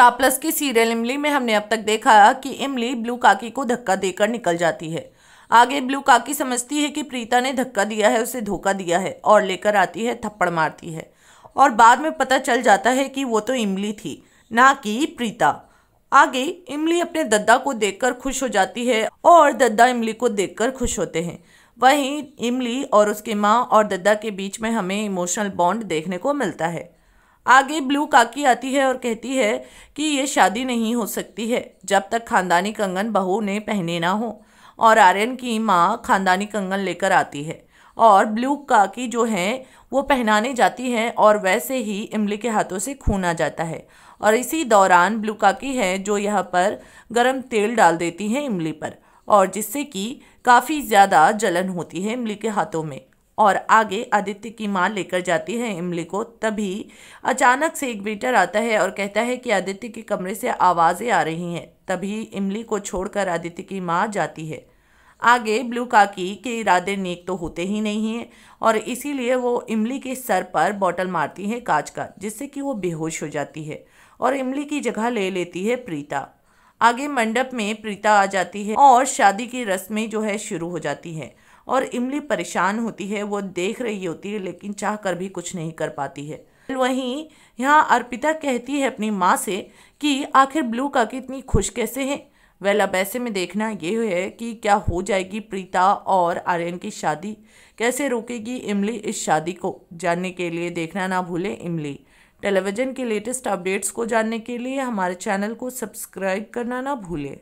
Star plus की serial इमली में हमने अब तक देखा कि इमली ब्लू काकी को धक्का देकर निकल जाती है। आगे ब्लू काकी समझती है कि प्रीता ने धक्का दिया है, उसे धोखा दिया है और लेकर आती है, थप्पड़ मारती है और बाद में पता चल जाता है कि वो तो इमली थी, ना कि प्रीता। आगे इमली अपने दद्दा को देखकर खुश हो जाती है और दद्दा इमली को देखकर खुश होते हैं। वहीं इमली और उसकी माँ और दद्दा के बीच में हमें इमोशनल बॉन्ड देखने को मिलता है। आगे ब्लू काकी आती है और कहती है कि ये शादी नहीं हो सकती है जब तक खानदानी कंगन बहू ने पहने ना हो, और आर्यन की माँ खानदानी कंगन लेकर आती है और ब्लू काकी जो हैं वो पहनाने जाती हैं और वैसे ही इमली के हाथों से खून आ जाता है। और इसी दौरान ब्लू काकी हैं जो यहाँ पर गरम तेल डाल देती हैं इमली पर, और जिससे कि काफ़ी ज़्यादा जलन होती है इमली के हाथों में। और आगे आदित्य की माँ लेकर जाती है इमली को, तभी अचानक से एक वेटर आता है और कहता है कि आदित्य के कमरे से आवाज़ें आ रही हैं। तभी इमली को छोड़कर आदित्य की माँ जाती है। आगे ब्लू काकी के इरादे नेक तो होते ही नहीं हैं और इसीलिए वो इमली के सर पर बॉटल मारती हैं कांच का, जिससे कि वो बेहोश हो जाती है और इमली की जगह ले लेती है प्रीता। आगे मंडप में प्रीता आ जाती है और शादी की रस्में जो है शुरू हो जाती हैं और इमली परेशान होती है। वो देख रही होती है लेकिन चाह कर भी कुछ नहीं कर पाती है। वहीं यहाँ अर्पिता कहती है अपनी माँ से कि आखिर ब्लू काकी इतनी खुश कैसे हैं। वेल, अब ऐसे में देखना यह है कि क्या हो जाएगी प्रीता और आर्यन की शादी, कैसे रोकेगी इमली इस शादी को। जानने के लिए देखना ना भूलें इमली। टेलीविज़न के लेटेस्ट अपडेट्स को जानने के लिए हमारे चैनल को सब्सक्राइब करना ना भूलें।